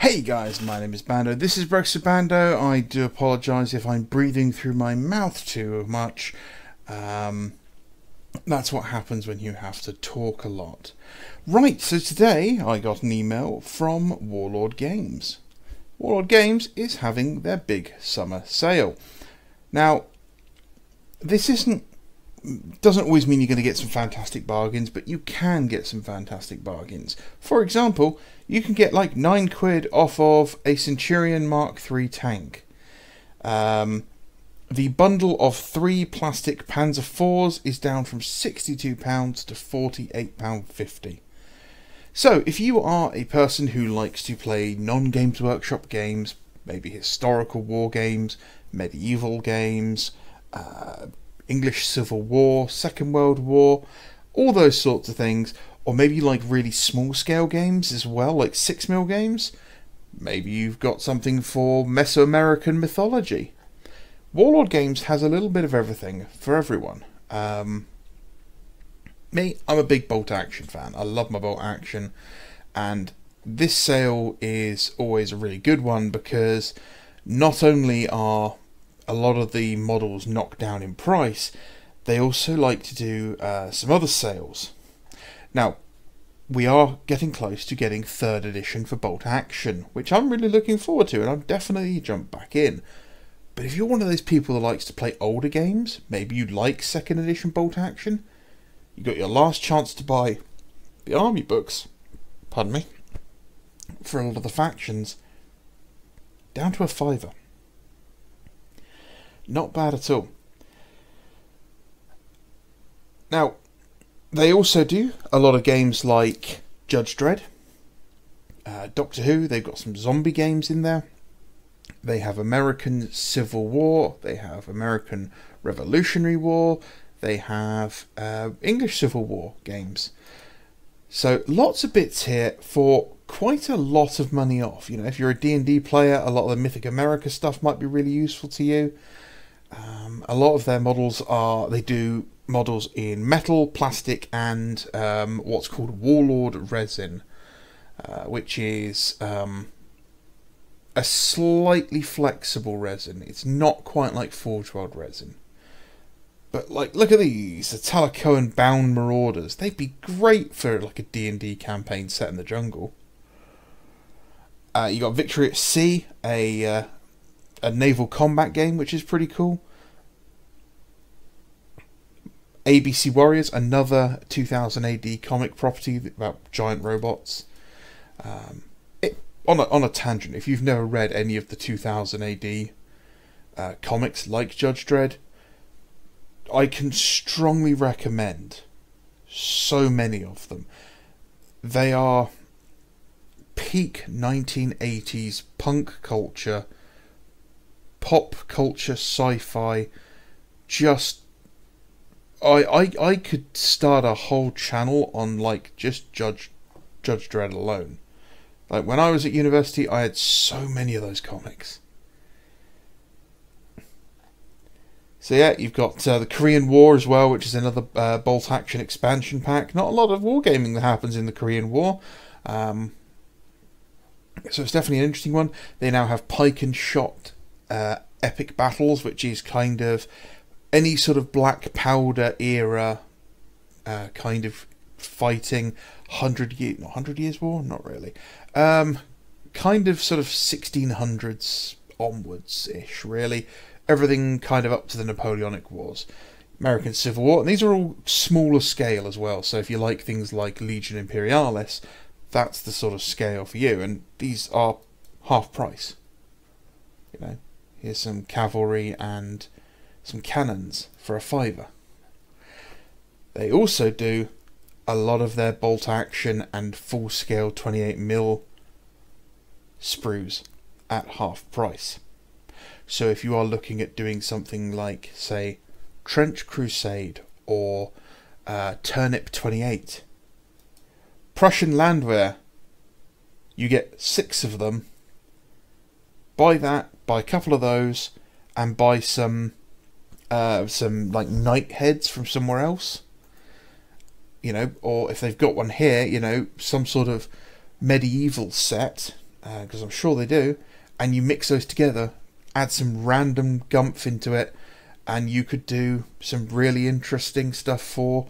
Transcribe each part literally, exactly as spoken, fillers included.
Hey guys, my name is Bando. This is Brex of Bando. I do apologise if I'm breathing through my mouth too much. Um, that's what happens when you have to talk a lot. Right, so today I got an email from Warlord Games. Warlord Games is having their big summer sale. Now, this isn't doesn't always mean you're going to get some fantastic bargains, but you can get some fantastic bargains. For example, you can get like nine quid off of a Centurion Mark three tank. Um, the bundle of three plastic Panzer fours is down from sixty-two pounds to forty-eight pounds fifty. So if you are a person who likes to play non-Games Workshop games, maybe historical war games, medieval games, uh, English Civil War, Second World War, all those sorts of things, or maybe you like really small scale games as well, like six mil games, maybe you've got something for Mesoamerican mythology. Warlord Games has a little bit of everything for everyone. Um, me, I'm a big Bolt Action fan. I love my Bolt Action, and this sale is always a really good one because not only are a lot of the models knocked down in price, they also like to do uh, some other sales. Now, we are getting close to getting third edition for Bolt Action, which I'm really looking forward to, and I've definitely jumped back in. But if you're one of those people that likes to play older games, maybe you like second edition Bolt Action, you got your last chance to buy the army books, pardon me, for a lot of the factions, down to a fiver. Not bad at all. Now, they also do a lot of games like Judge Dredd, uh, Doctor Who. They've got some zombie games in there. They have American Civil War. They have American Revolutionary War. They have uh, English Civil War games. So lots of bits here for quite a lot of money off. You know, if you're a D and D player, a lot of the Mythic America stuff might be really useful to you. Um, a lot of their models are, they do models in metal, plastic, and um, what's called Warlord Resin, uh, which is um, a slightly flexible resin. It's not quite like Forge World resin. But like, look at these, the Talachan Bound Marauders. They'd be great for like a D and D campaign set in the jungle. Uh, you got Victory at Sea, a uh, a naval combat game, which is pretty cool. A B C Warriors, another two thousand A D comic property about giant robots. Um, it, on a, on a tangent, if you've never read any of the two thousand A D uh, comics like Judge Dredd, I can strongly recommend so many of them. They are peak nineteen eighties punk culture, pop culture, sci-fi. Just I, I I could start a whole channel on like just Judge Judge Dredd alone. Like when I was at university, I had so many of those comics. So yeah, you've got uh, the Korean War as well, which is another uh, Bolt Action expansion pack. Not a lot of wargaming that happens in the Korean War. Um, so it's definitely an interesting one. They now have Pike and Shot uh, Epic Battles, which is kind of any sort of Black Powder era uh, kind of fighting. hundred year, not hundred years war? Not really. Um, kind of sort of sixteen hundreds onwards-ish, really. Everything kind of up to the Napoleonic Wars, American Civil War, and these are all smaller scale as well. So if you like things like Legion Imperialis, that's the sort of scale for you. And these are half price. You know, here's some cavalry and some cannons for a fiver. They also do a lot of their Bolt Action and full-scale twenty-eight mil sprues at half price. So if you are looking at doing something like, say, Trench Crusade or uh, Turnip twenty-eight, Prussian Landwehr, you get six of them. Buy that, buy a couple of those, and buy some, uh, some like knight heads from somewhere else. You know, or if they've got one here, you know, some sort of medieval set. because uh, I'm sure they do, and you mix those together, add some random gumph into it, and you could do some really interesting stuff for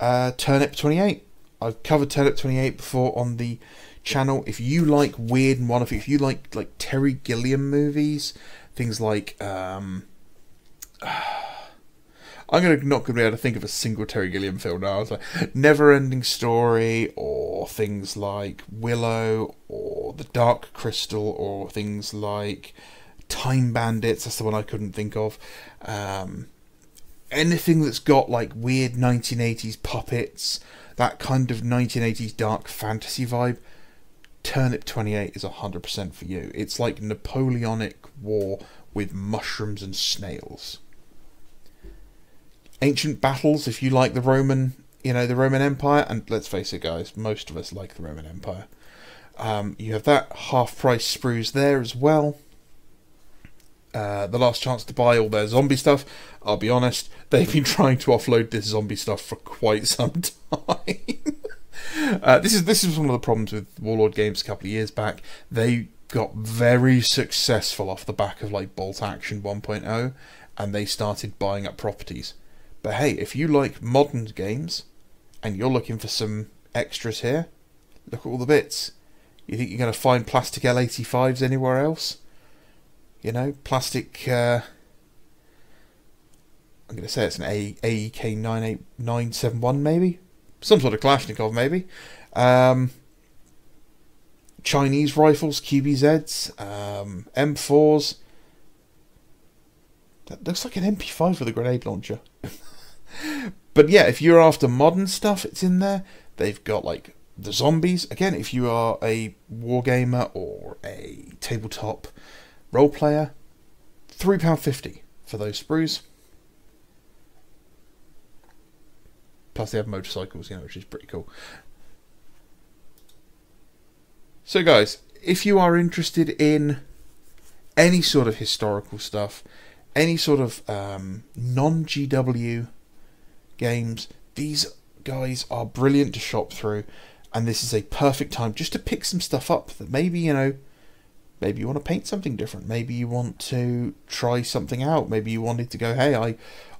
uh, Turnip twenty-eight. I've covered Turnip twenty-eight before on the channel. If you like weird and wonderful, if you like like Terry Gilliam movies, things like um, I'm gonna not gonna be able to think of a single Terry Gilliam film now. It's like Never Ending Story, or things like Willow, or The Dark Crystal, or things like Time Bandits. That's the one I couldn't think of. Um, anything that's got like weird nineteen eighties puppets, that kind of nineteen eighties dark fantasy vibe, Turnip twenty-eight is one hundred percent for you. It's like Napoleonic war with mushrooms and snails. Ancient battles, if you like the Roman, you know, the Roman Empire, and let's face it guys, most of us like the Roman Empire. Um, you have that half price sprues there as well. Uh, the last chance to buy all their zombie stuff. I'll be honest, they've been trying to offload this zombie stuff for quite some time. uh, this is this is one of the problems with Warlord Games a couple of years back. They got very successful off the back of like Bolt Action one point oh, and they started buying up properties. But hey, if you like modern games and you're looking for some extras here, look at all the bits. You think you're going to find plastic L eighty-fives anywhere else? You know, plastic, uh, I'm going to say it's an A E K nine seventy-one maybe? Some sort of Kalashnikov maybe. Um, Chinese rifles, Q B Zs, um, M fours. That looks like an M P five with a grenade launcher. But yeah, if you're after modern stuff, it's in there. They've got like the zombies. Again, if you are a wargamer or a tabletop role player, three pounds fifty for those sprues. Plus they have motorcycles, you know, which is pretty cool. So guys, if you are interested in any sort of historical stuff, any sort of um, non G W games, these guys are brilliant to shop through, and this is a perfect time just to pick some stuff up that maybe, you know, maybe you want to paint something different. Maybe you want to try something out. Maybe you wanted to go, hey, I,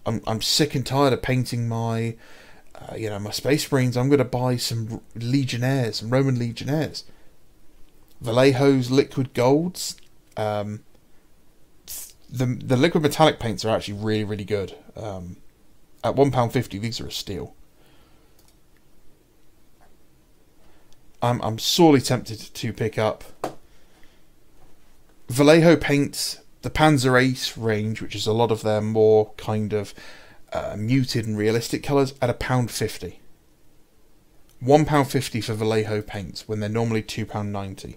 I'm, I'm sick and tired of painting my, uh, you know, my Space Marines. I'm going to buy some Legionnaires, some Roman Legionnaires. Vallejo's Liquid Golds. Um, the the liquid metallic paints are actually really, really good. Um, at one pound fifty, these are a steal. I'm, I'm sorely tempted to pick up Vallejo paints the Panzer ace range, which is a lot of their more kind of uh, muted and realistic colours, at a pound fifty. One pound fifty for Vallejo paints when they're normally two pound ninety.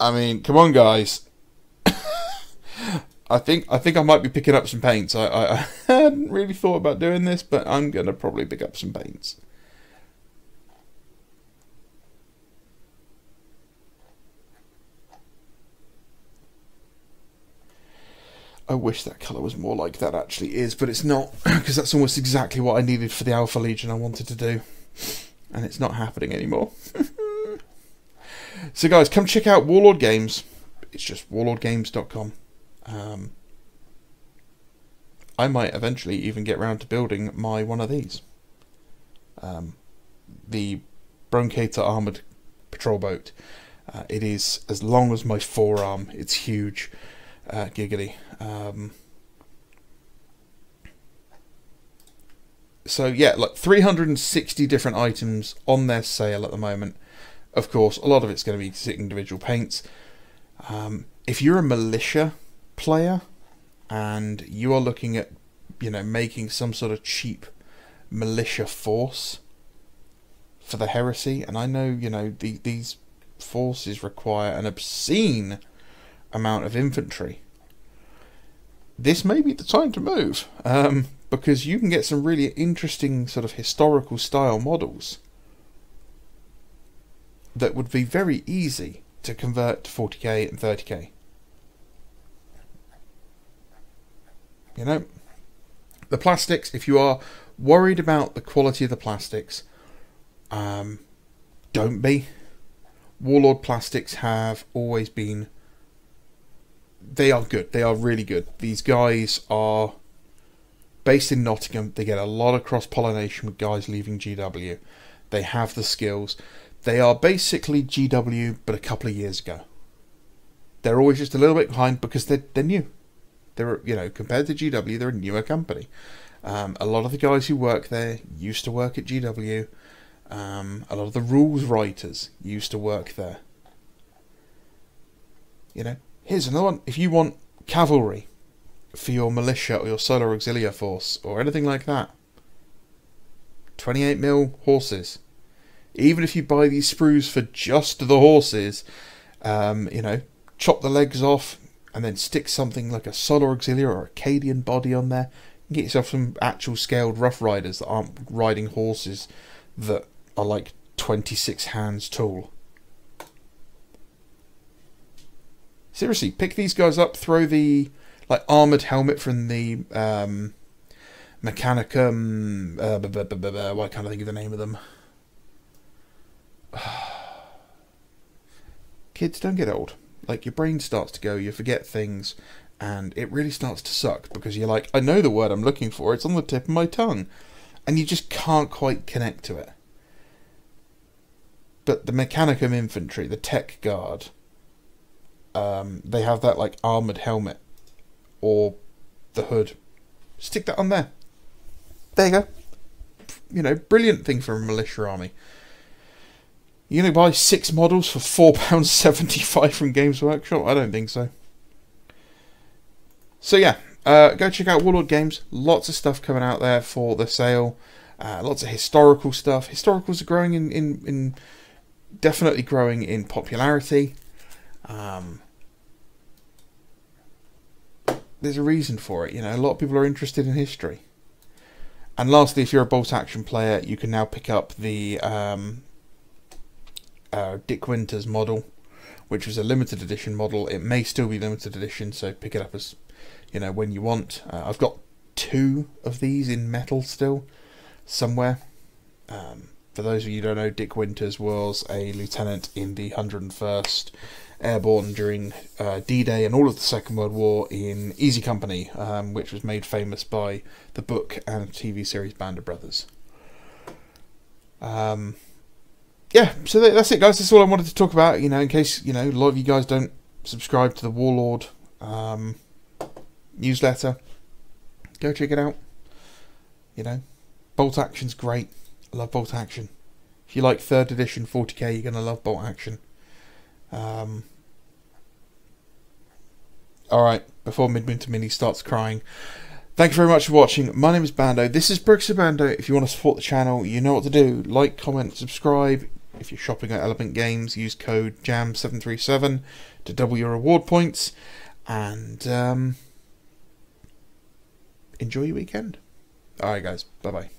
I mean, come on, guys. I think I think I might be picking up some paints. I, I, I hadn't really thought about doing this, but I'm gonna probably pick up some paints. I wish that colour was more like that actually is, but it's not, because that's almost exactly what I needed for the Alpha Legion I wanted to do, and it's not happening anymore. So guys, come check out Warlord Games. It's just warlord games dot com. Um, I might eventually even get round to building my one of these. Um, the Broncator Armoured Patrol Boat. Uh, it is as long as my forearm. It's huge. Uh, giggity. Um, so yeah, like three hundred sixty different items on their sale at the moment. Of course, a lot of it's going to be individual paints. Um, if you're a militia player and you are looking at, you know, making some sort of cheap militia force for the heresy, and I know, you know, the, these forces require an obscene amount of infantry, this may be the time to move, um, because you can get some really interesting sort of historical style models that would be very easy to convert to forty K and thirty K. You know, the plastics, if you are worried about the quality of the plastics, um, don't be. Warlord plastics have always been... They are good. They are really good. These guys are based in Nottingham. They get a lot of cross-pollination with guys leaving G W. They have the skills. They are basically G W, but a couple of years ago. They're always just a little bit behind because they're, they're new. They're, you know, compared to G W, they're a newer company. Um, a lot of the guys who work there used to work at G W. Um, a lot of the rules writers used to work there. You know, here's another one. If you want cavalry for your militia or your solar auxilia force or anything like that, twenty-eight mil horses. Even if you buy these sprues for just the horses, um, you know, chop the legs off and then stick something like a solar auxilia or Acadian body on there. You can get yourself some actual scaled rough riders that aren't riding horses that are like twenty-six hands tall. Seriously, pick these guys up, throw the like armoured helmet from the um, Mechanicum, uh, blah, blah, blah, blah, blah, why can't I think of the name of them? Kids, don't get old. Like, your brain starts to go, you forget things, and it really starts to suck because you're like, I know the word I'm looking for, it's on the tip of my tongue, and you just can't quite connect to it. But the Mechanicum infantry, the tech guard, um, they have that like armoured helmet or the hood. Stick that on there. There you go. You know, brilliant thing for a militia army. You're going to buy six models for four pounds seventy-five from Games Workshop? I don't think so. So yeah, uh, go check out Warlord Games. Lots of stuff coming out there for the sale. Uh, lots of historical stuff. Historicals are growing in... in, in definitely growing in popularity. Um, there's a reason for it. You know, a lot of people are interested in history. And lastly, if you're a Bolt Action player, you can now pick up the... Um, Uh, Dick Winters model, which was a limited edition model. It may still be limited edition, so pick it up as you know when you want. Uh, I've got two of these in metal still somewhere. Um, for those of you who don't know, Dick Winters was a lieutenant in the one hundred and first Airborne during uh, D-Day and all of the Second World War in Easy Company, um, which was made famous by the book and T V series Band of Brothers. Um. Yeah, so that's it, guys. That's all I wanted to talk about. You know, in case you know a lot of you guys don't subscribe to the Warlord um, newsletter, go check it out. You know, Bolt Action's great. I love Bolt Action. If you like third edition forty K, you're gonna love Bolt Action. Um, all right, before Midwinter Mini starts crying. Thank you very much for watching. My name is Bando. This is Brooks of Bando. If you want to support the channel, you know what to do. Like, comment, subscribe. If you're shopping at Element Games, use code Jam seven three seven to double your reward points, and um, enjoy your weekend. Alright guys, bye bye.